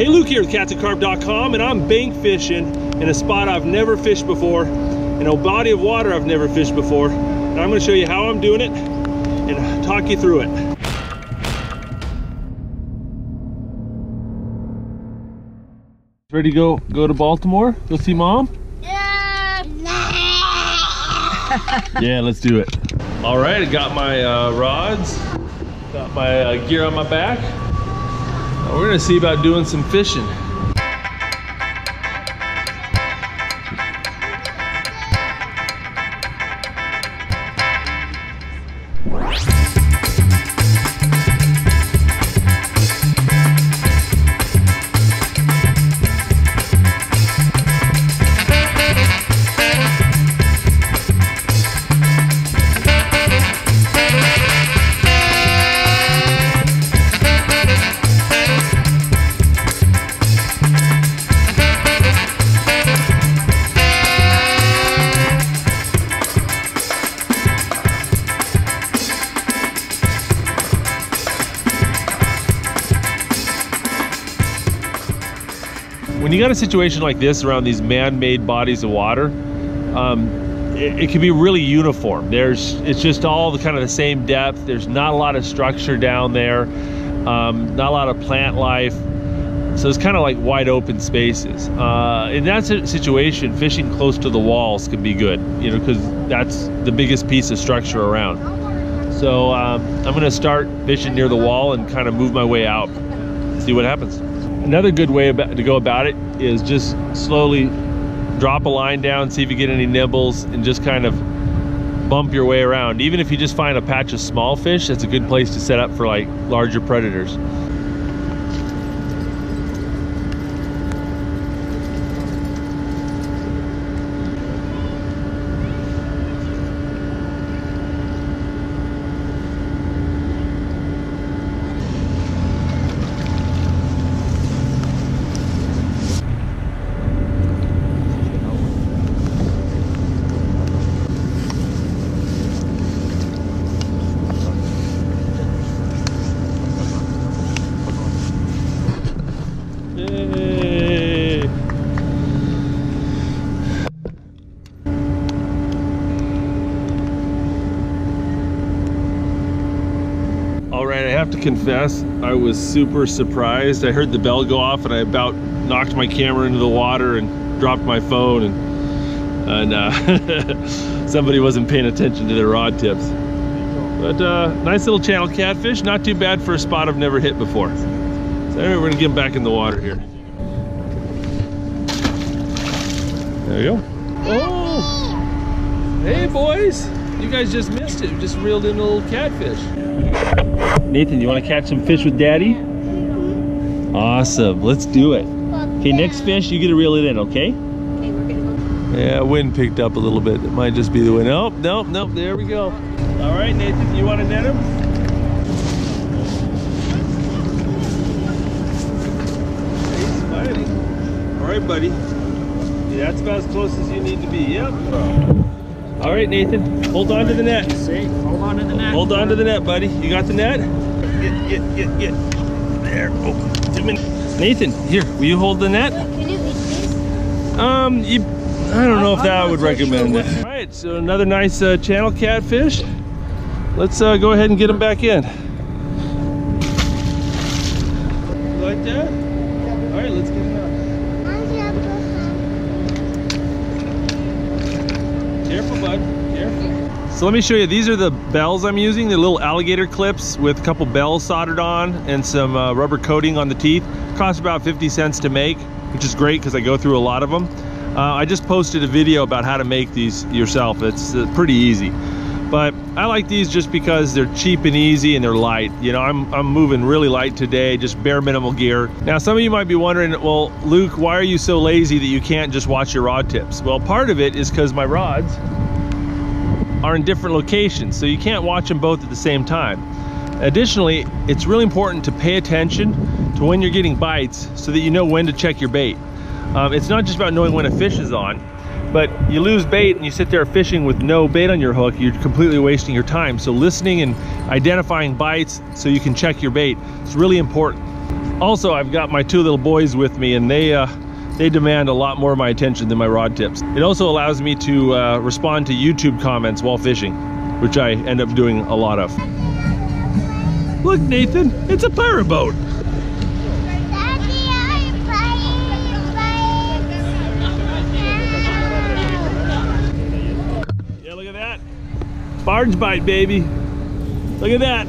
Hey, Luke here with catsandcarb.com, and I'm bank fishing in a spot I've never fished before, in a body of water I've never fished before, and I'm going to show you how I'm doing it and talk you through it. Ready to go to Baltimore? Go see Mom? Yeah! Yeah, let's do it. All right, I got my rods, got my gear on my back. Now we're gonna see about doing some fishing. When you got a situation like this around these man-made bodies of water, it can be really uniform. It's just all kind of the same depth. There's not a lot of structure down there, not a lot of plant life. So it's kind of like wide open spaces. In that situation, fishing close to the walls can be good, you know, because that's the biggest piece of structure around. So I'm gonna start fishing near the wall and kind of move my way out, see what happens. Another good way to go about it is just slowly drop a line down, see if you get any nibbles, and just kind of bump your way around. Even if you just find a patch of small fish, that's a good place to set up for like larger predators. Confess, I was super surprised. I heard the bell go off and I about knocked my camera into the water and dropped my phone, and somebody wasn't paying attention to their rod tips. But nice little channel catfish, not too bad for a spot I've never hit before. So anyway, we're gonna get them back in the water here. There you go. Oh! Hey boys! You guys just missed it. We just reeled in a little catfish. Nathan, you want to catch some fish with Daddy? Mm-hmm. Awesome. Let's do it. Okay, next fish, you get to reel it in, okay? Okay, we're gonna go. Yeah, wind picked up a little bit. It might just be the wind. Nope, nope, nope. There we go. All right, Nathan, you want to net him? All right, buddy. Yeah, that's about as close as you need to be. Yep. All right, Nathan, hold on to the net. See? Hold on to the net. Hold on to the net, buddy. You got the net? Get. There. Oh, 2 minutes. Nathan, here, will you hold the net? Can you eat this? I don't know if that I would recommend it. All right, so another nice channel catfish. Let's go ahead and get them back in. Like that? All right, let's get them out. Careful, bud. Careful. So let me show you. These are the bells I'm using. They're little alligator clips with a couple bells soldered on and some rubber coating on the teeth. Cost about 50 cents to make, which is great because I go through a lot of them. I just posted a video about how to make these yourself. It's pretty easy. But I like these just because they're cheap and easy and they're light. You know, I'm moving really light today, just bare minimal gear. Now, some of you might be wondering, well, Luke, why are you so lazy that you can't just watch your rod tips? Well, part of it is because my rods are in different locations, so you can't watch them both at the same time. Additionally, it's really important to pay attention to when you're getting bites so that you know when to check your bait. It's not just about knowing when a fish is on, but you lose bait and you sit there fishing with no bait on your hook, you're completely wasting your time. So listening and identifying bites so you can check your bait, it's really important. Also, I've got my two little boys with me, and they demand a lot more of my attention than my rod tips. It also allows me to respond to YouTube comments while fishing, which I end up doing a lot of. Look, Nathan, it's a pirate boat. Yeah, look at that. Barge bite, baby. Look at that.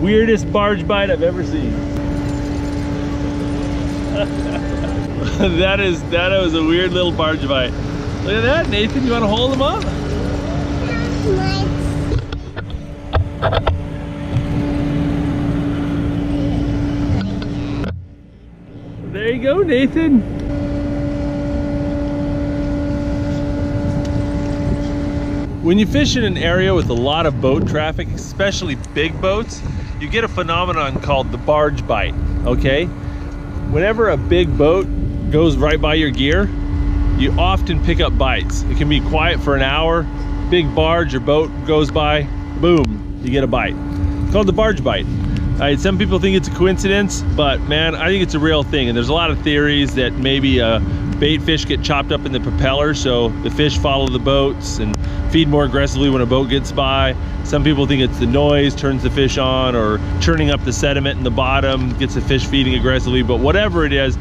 Weirdest barge bite I've ever seen. that was a weird little barge bite. Look at that, Nathan. You want to hold him up? There you go, Nathan. When you fish in an area with a lot of boat traffic, especially big boats, you get a phenomenon called the barge bite, okay? Whenever a big boat goes right by your gear, you often pick up bites. It can be quiet for an hour, big barge or boat goes by, boom, you get a bite. It's called the barge bite. All right, some people think it's a coincidence, but man, I think it's a real thing. And there's a lot of theories that maybe bait fish get chopped up in the propeller, so the fish follow the boats and feed more aggressively when a boat gets by. Some people think it's the noise turns the fish on, or churning up the sediment in the bottom gets the fish feeding aggressively. But whatever it is,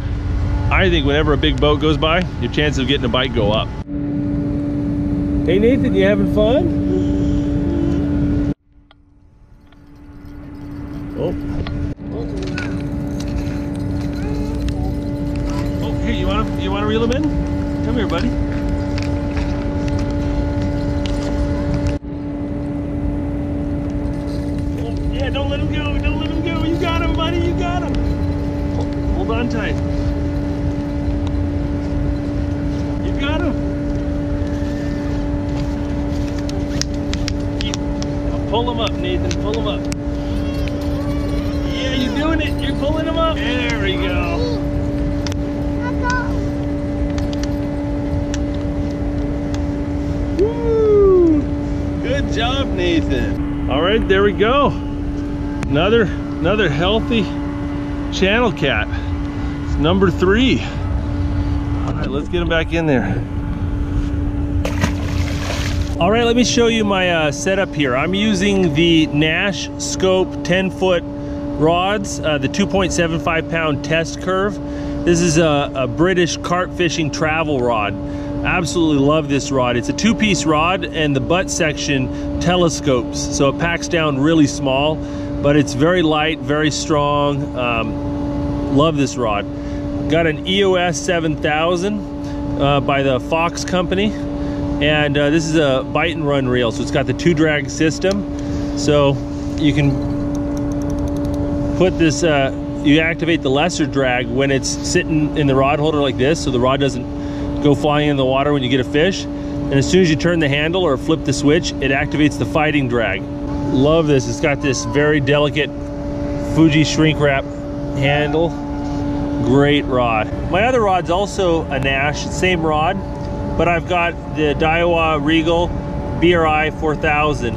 I think whenever a big boat goes by, your chances of getting a bite go up. Hey Nathan, you having fun? Oh. Oh, hey, you wanna reel him in? Come here, buddy. Don't let him go, don't let him go. You got him, buddy, you got him. Hold on tight. You got him. Now pull him up, Nathan, pull him up. Yeah, you're doing it, you're pulling him up. There we go. Woo! Good job, Nathan. All right, there we go. Another healthy channel cat. It's number 3. All right, let's get him back in there. All right, let me show you my setup here. I'm using the Nash Scope 10-foot rods, the 2.75-pound test curve. This is a British carp fishing travel rod. Absolutely love this rod. It's a two-piece rod, and the butt section telescopes, so it packs down really small, but it's very light, very strong. Love this rod. Got an Eos 7000 by the Fox company, and this is a bite and run reel, so it's got the 2-drag system, so you can put this you activate the lesser drag when it's sitting in the rod holder like this, so the rod doesn't go flying in the water when you get a fish. And as soon as you turn the handle or flip the switch, it activates the fighting drag. Love this. It's got this very delicate Fuji shrink wrap handle. Great rod. My other rod's also a Nash, same rod, but I've got the Daiwa Regal BRI 4000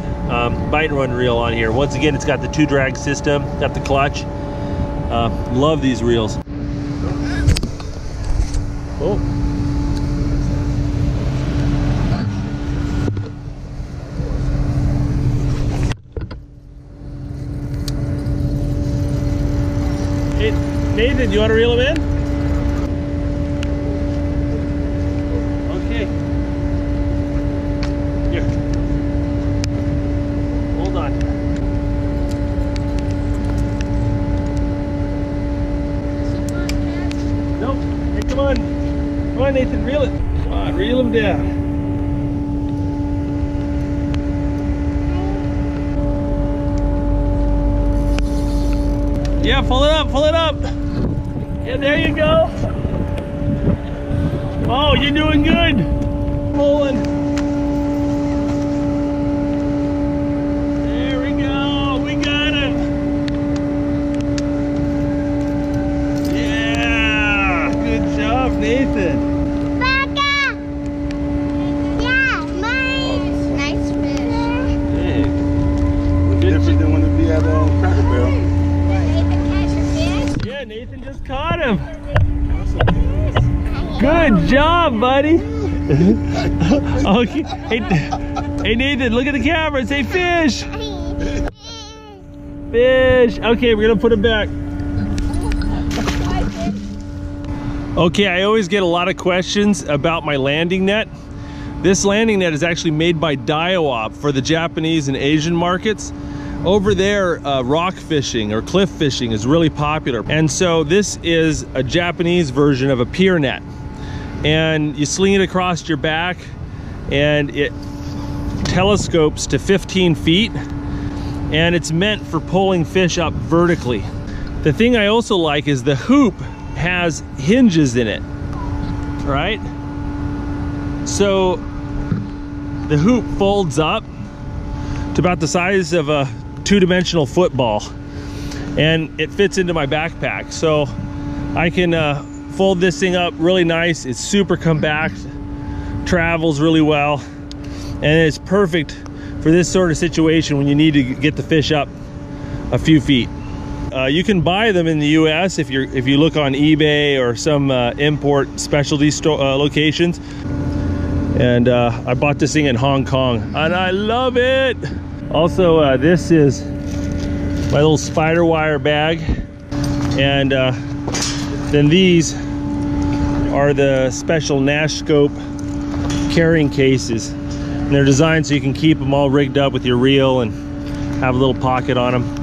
bite and run reel on here. Once again, it's got the 2-drag system, got the clutch. Love these reels. Oh. Nathan, you want to reel him in? Okay. Here. Hold on. Nope. Hey, come on. Come on, Nathan, reel it. Come on, reel him down. Yeah, pull it up, pull it up. Yeah, there you go. Oh, you're doing good. Pulling. There we go, we got him. Yeah, good job, Nathan. Baka. Yeah, mine. Nice fish. Hey. almost caught him. Good job, buddy. Okay. Hey Nathan, look at the camera and say fish. Fish. Okay, we're gonna put him back. Okay, I always get a lot of questions about my landing net. This landing net is actually made by Daiwa for the Japanese and Asian markets. Over there, rock fishing or cliff fishing is really popular. And so this is a Japanese version of a pier net. And you sling it across your back and it telescopes to 15 feet. And it's meant for pulling fish up vertically. The thing I also like is the hoop has hinges in it, right? So the hoop folds up to about the size of a two-dimensional football, and it fits into my backpack. So I can fold this thing up really nice. It's super compact, travels really well, and it's perfect for this sort of situation when you need to get the fish up a few feet. You can buy them in the U.S. if you look on eBay or some import specialty store locations. And I bought this thing in Hong Kong and I love it. Also, this is my little spider wire bag, and then these are the special Nash Scope carrying cases, and they're designed so you can keep them all rigged up with your reel and have a little pocket on them.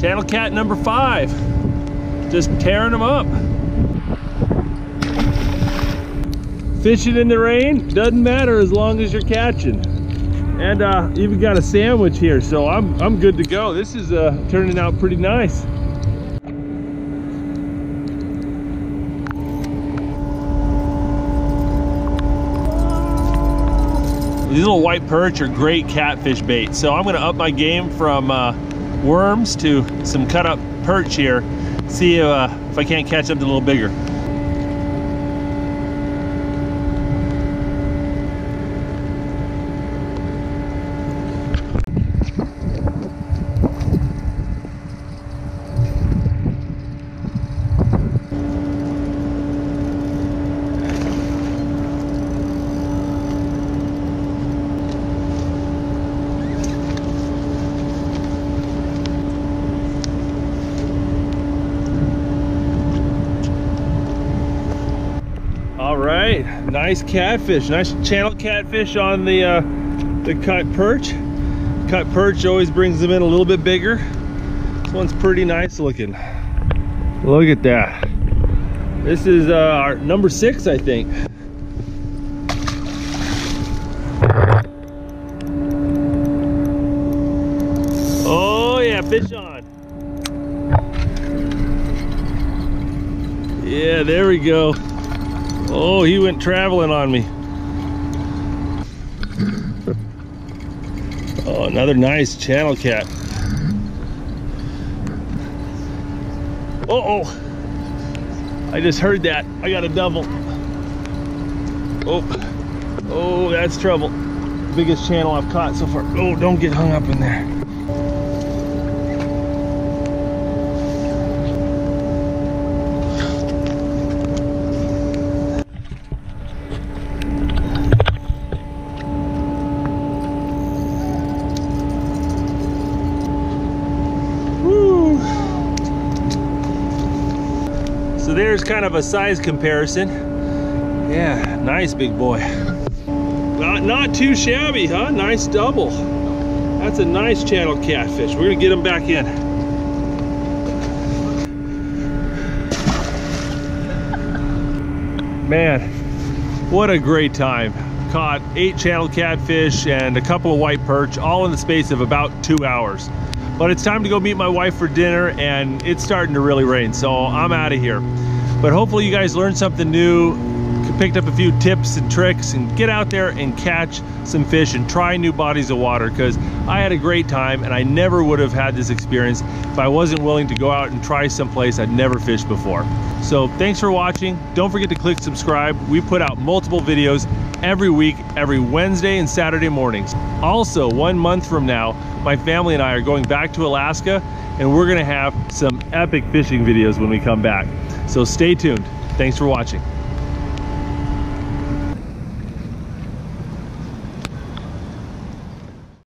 Channel cat number 5, just tearing them up. Fishing in the rain doesn't matter as long as you're catching. And even got a sandwich here, so I'm good to go. This is turning out pretty nice. These little white perch are great catfish bait, so I'm gonna up my game from worms to some cut up perch here. See if I can't catch something a little bigger. Alright, nice catfish, nice channel catfish on the cut perch. Cut perch always brings them in a little bit bigger. This one's pretty nice looking. Look at that. This is our number 6, I think. Oh yeah, fish on. Yeah, there we go. Oh, he went traveling on me. Oh, another nice channel cat. Uh-oh. I just heard that. I got a double. Oh. Oh, that's trouble. Biggest channel I've caught so far. Oh, don't get hung up in there. So there's kind of a size comparison. Yeah, nice big boy. Not too shabby, huh? Nice double. That's a nice channel catfish. We're gonna get him back in. Man, what a great time. Caught 8 channel catfish and a couple of white perch, all in the space of about 2 hours. But it's time to go meet my wife for dinner, and it's starting to really rain, so I'm out of here. But hopefully you guys learned something new picked up a few tips and tricks, and get out there and catch some fish and try new bodies of water, because I had a great time and I never would have had this experience if I wasn't willing to go out and try someplace I'd never fished before. So thanks for watching. Don't forget to click subscribe. We put out multiple videos every week, every Wednesday and Saturday mornings. Also, 1 month from now, my family and I are going back to Alaska, and we're gonna have some epic fishing videos when we come back. So stay tuned. Thanks for watching.